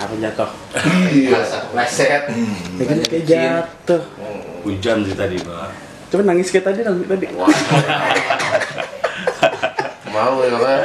Apa jatuh? Iya, leset. Kan kayak jatuh. Hujan sih tadi, Pak. Cuma nangis kayak tadi, nangis tadi. Mau ya, Pak.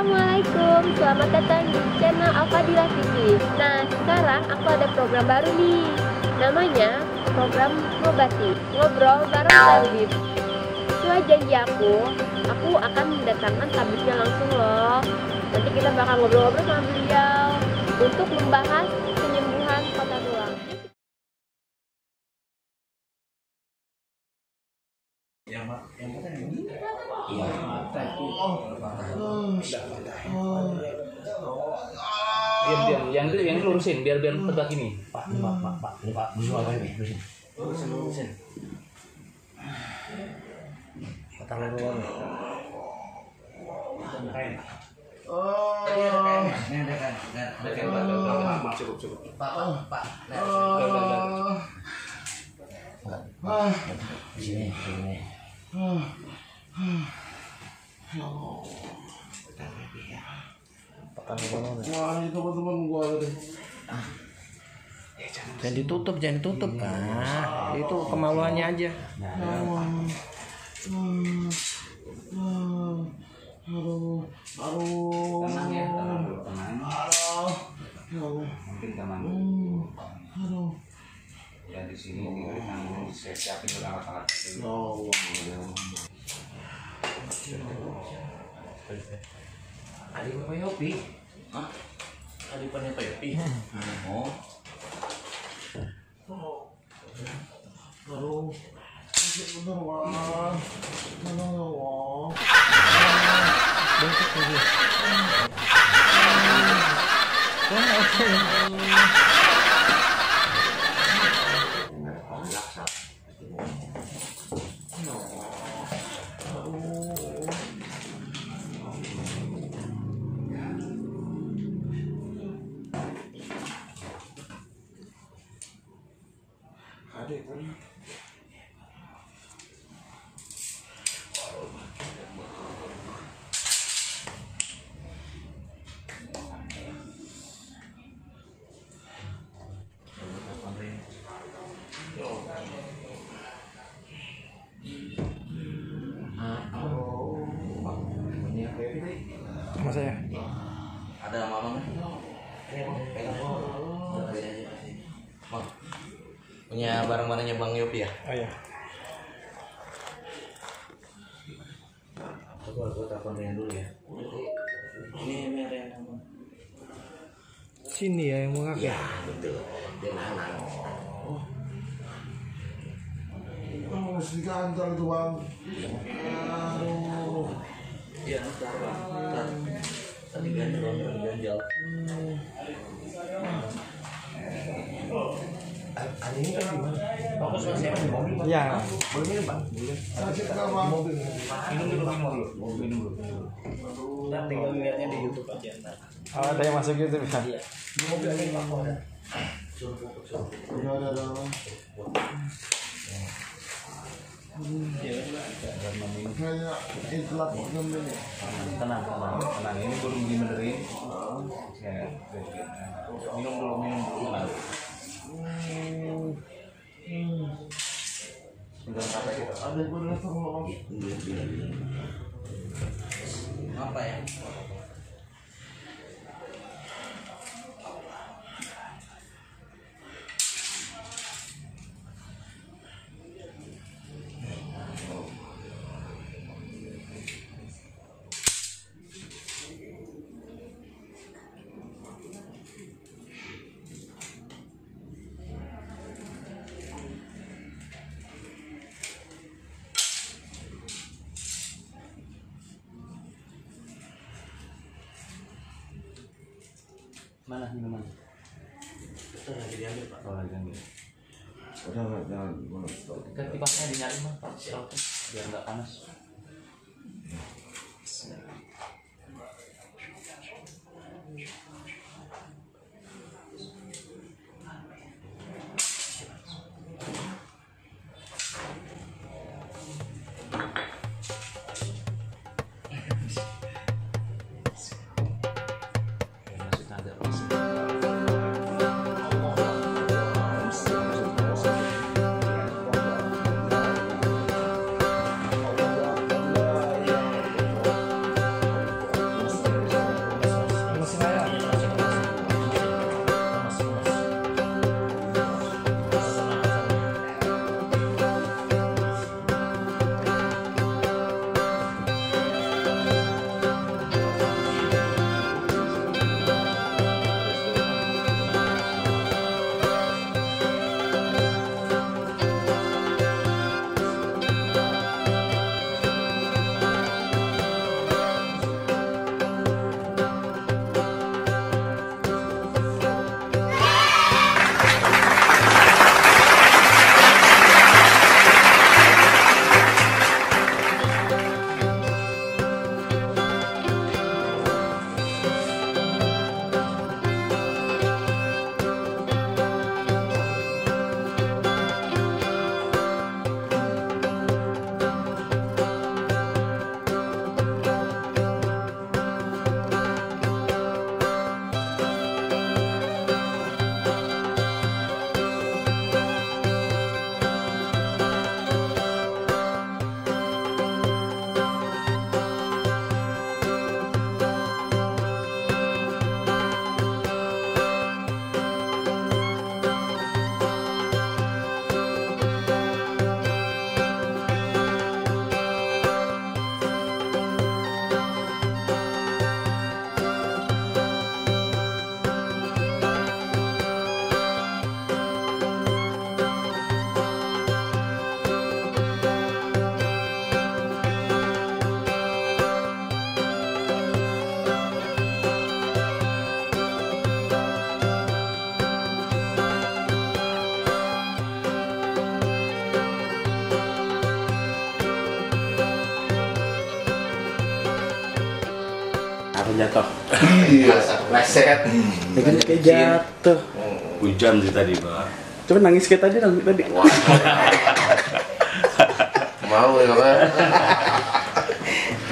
Assalamualaikum, selamat datang di channel Alfadila TV. Nah, sekarang aku ada program baru nih. Namanya program Ngobati Ngobrol Bareng Tabib. Sesuai janji aku akan mendatangkan tabibnya langsung loh. Nanti kita bakal ngobrol-ngobrol sama beliau untuk membahas penyembuhan patah tulang. Yang lurusin biar tempat ini. Pak, musuh apa ini? Lurusin. Patah lorong. Oh, ini ada kan? Nah, cukup. Pak. Di sini. Wah, ini teman-teman gua deh. Jangan ditutup. Nah, itu kemaluannya aja. Aduh. Tenang. Mungkin tenang. Aduh. Ya di sini saya siapin alat-alat dulu. Adipannya Pak Yopi. Aduh. Bener, Wak. Oke. Saya ada mama punya barang-barangnya Bang Yopi ya? Oh, iya. Coba aku telepon Rian dulu ya. Ini Rian sama. Sini ya yang mau ngakak. Ya betul. Dia nahan. Oh, mesti kantor itu Bang. Aduh. Ya, tadi ganjal. Ini kan fokus saya di mobil. Ya, boleh Pak. Minum dulu. Udah tinggal lihatnya di YouTube aja. Oh, ada yang masuk YouTube ya? Iya. Di mobil aja Pak. Udah. Tenang. Ini belum dibenerin. Ya. Minum dulu. Sudah sampai kita. Ada gua dengar ngomong. Apa ya? Mana minuman? Itu lagi diambil Pak. Oh lagi diambil. Udah jangan. Ganti pasnya dinyari mah Pak, si lautnya biar nggak panas. Jatuh. Iya, leset. Jatuh. Hujan sih tadi, Pak. Coba nangis kayak tadi, nangis tadi. Mau ya, Pak.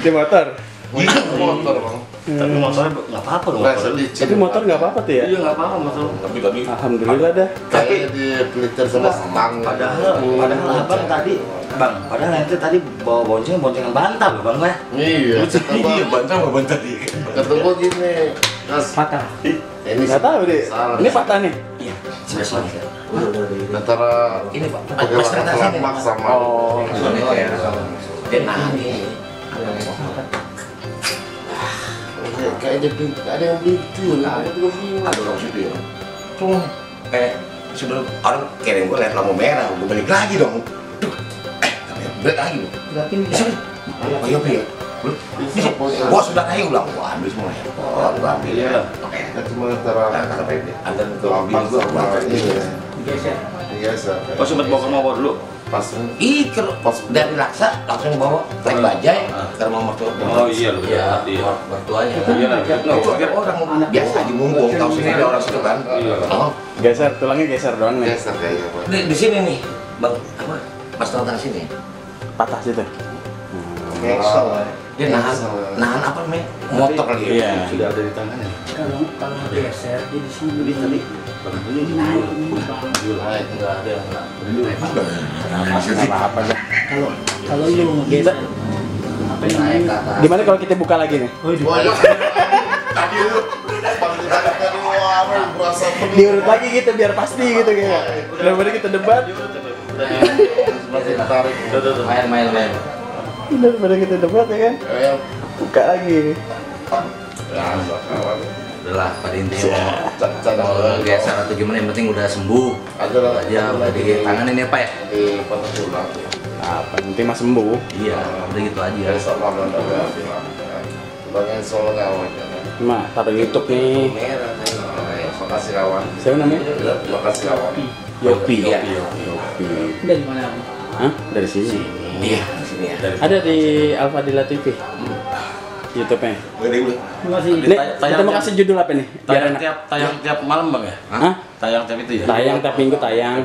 Di motor. Motor, Bang. Tapi motornya enggak apa-apa, motor. Tapi motor enggak apa-apa tuh ya? Iya, enggak apa-apa motor. Tapi alhamdulillah dah. Tapi di filter sama stang. Padahal Abang tadi, Bang, padahal nanti tadi bawa boncengan bantal, Bang ya. Iya. Iya, bantal tadi. Ketemu gini, Mas. Patah. Ini nggak tahu deh. Ini patah nih. Iya. Selesai. Antara ini Pak. Lemak sama. Oh. Dan ini. Kayaknya ada yang begitu. Ada orang situ ya. Tuh. Sebelum orang keren gue lihat lampu merah, gue balik lagi dong. Duh. Balik lagi. Berarti ini. Ayo pilih. Bos sudah naik ulang, wah ambil semua ya. Aku ambil ya. Kita cuma antara antara biasa. Pas sempat bawa ke mawar dulu. Pas dari laksa langsung bawa naik bajai ke rumah mertua. Oh iya loh. Iya. Mertuanya. Iya. Orang biasa aja mumpung tahu sini ada orang situ kan. Geser tulangnya geser doang nih. Geser kayak apa? Di sini nih, Bang apa? Pas tengah sini. Patah situ. Geser. Dia nahan apa namanya? Motor lagi. Iya. Sudah ada di tangannya. Kalau tangan geser dia di sini di tadi. Ini naik. Naik enggak ada. Masih apa aja. Kalau lu geser apa naik ke atas. Gimana kalau kita buka lagi nih? Tadi lu diurut lagi gitu biar pasti gitu kayak. Daripada kita debat. Masih tarik. Main. Daripada kita debat ya kan? Buka lagi. Udah lah pada intinya mau geser atau gimana yang penting udah sembuh. Aja udah di tangan ini apa ya? Di patah tulang. Nah penting mas sembuh. Iya udah gitu aja. Bagian soalnya awalnya. Nah taruh YouTube nih. Makasirawan. Siapa namanya? Makasirawan. Yopi ya. Yopi. Dari mana? Hah? Dari sini. Iya, sini ya. Ada di Alfadila TV. YouTube-nya. Terima kasih. Judul apa nih? Tayang tiap malam bang ya? Hah? Tayang tiap itu ya? Tayang tiap minggu tayang.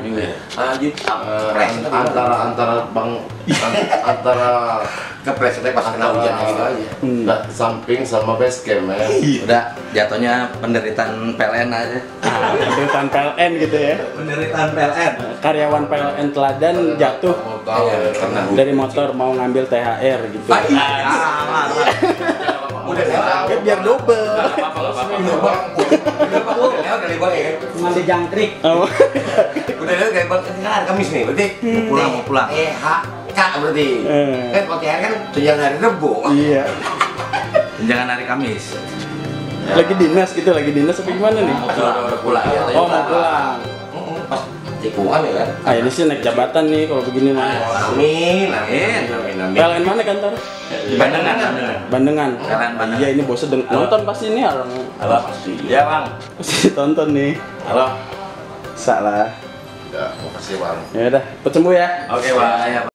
Antara kepresetnya pas kena hujan gitu aja. Nggak samping sama basecamp ya. Udah jatuhnya penderitaan PLN aja. Penderitaan PLN gitu ya? Penderitaan PLN. Karyawan PLN teladan jatuh dari motor mau ngambil THR gitu. Udah biar double. Udah jangkrik. Udah lihat kayak kan Kamis nih, berarti mau pulang. THK berarti. Kan KOTR kan tunjangan hari Rabu. Iya. Tunjangan hari Kamis. Lagi dinas gitu, lagi dinas apa gimana nih? Udah pulang ya. Oh, mau pulang. Pas tikungan ya kan. Ah, ini sih naik jabatan nih kalau begini mah. Amin. PLN mana kantor? Bandengan. Iya, ini bosnya nonton pasti nih orang. Halo. Iya, Bang. Pasti tonton nih. Halo. Salah. Ya, makasih Bang. Ya udah, cepet sembuh ya. Oke, Bang.